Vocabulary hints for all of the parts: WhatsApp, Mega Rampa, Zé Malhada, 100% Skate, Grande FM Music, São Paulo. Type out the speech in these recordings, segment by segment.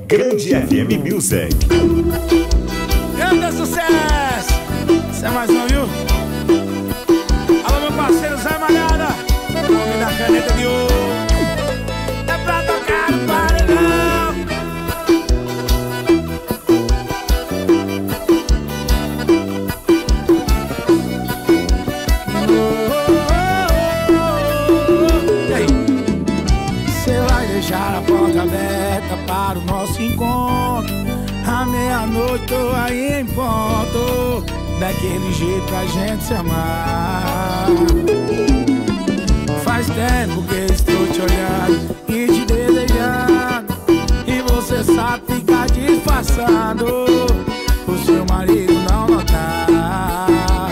Grande FM Music. Grande sucesso! Isso é mais um, viu? Alô, meu parceiro Zé Malhada, homem da caneta de ouro. É pra tocar no paredão. E aí? Você vai deixar a porta aberta para o nosso encontro. À meia-noite tô aí em ponto, daquele jeito pra gente se amar. Faz tempo que estou te olhando e te desejando, e você sabe ficar disfarçando, o seu marido não notar.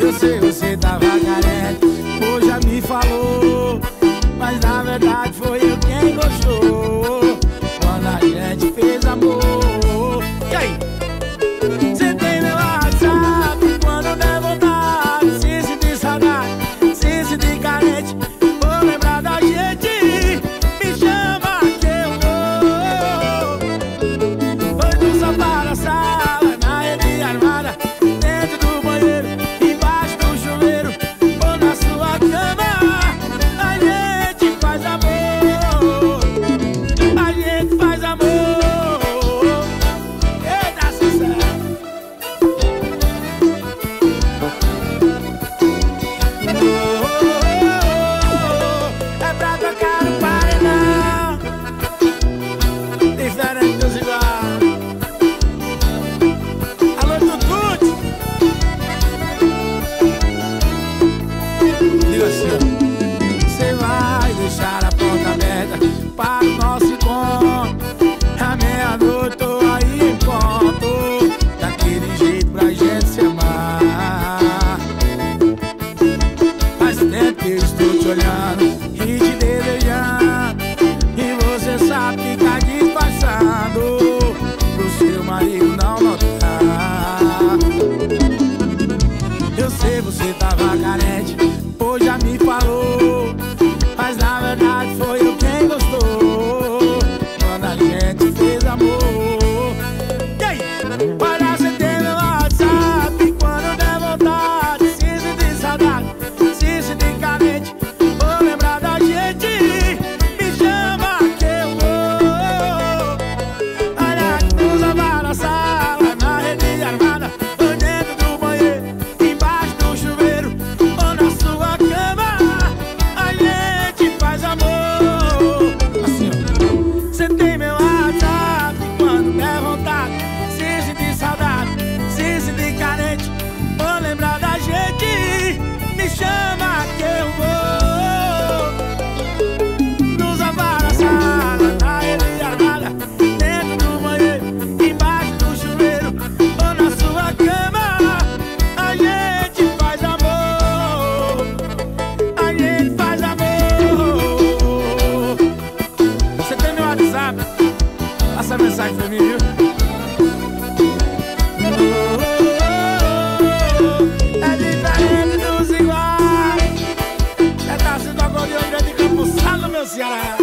Eu sei, você tava carente, pô, já me falou, mas na verdade foi eu quem gostou quando a gente fez amor. E aí? Você tem meu WhatsApp, quando der vontade, se sentir saudade, se sentir carente, vou lembrar da gente, me chama que eu vou. Foi do sofá na sala, na rede armada, dentro do banheiro, embaixo do chuveiro, ou na sua cama, a gente faz amor, a gente faz amor. Você vai deixar a porta aberta para o nosso encontro. À meia-noite tô aí em ponto, daquele jeito pra gente se amar. Faz tempo que eu estou te olhando e te desejando, e você sabe ficar disfarçando, pro seu marido não notar. Eu sei, você tava carente, pô, já me falou, mas na verdade foi eu quem gostou quando a gente fez amor. E aí? Para você ter meu WhatsApp, quando der vontade, se sentir saudade, se sentir carente, vou lembrar da gente, me chama que eu vou. Olha, cruza para a sala, na rede armada, dentro do banheiro, embaixo do chuveiro, ou na sua cama, a gente faz amor. Assim, ó. Cê tem meu WhatsApp, quando der vontade, se sentir saudade, se sentir carente, vou lembrar da gente, me chama que eu vou. Nos abraçada, na rede armada, dentro do banheiro, embaixo do chuveiro, ou na sua cama, a gente faz amor, a gente faz amor. Você tem meu WhatsApp? Passa a mensagem pra mim, viu? É diferente dos iguais, pedaço do acordeão grande campo, sala no meu Ceará.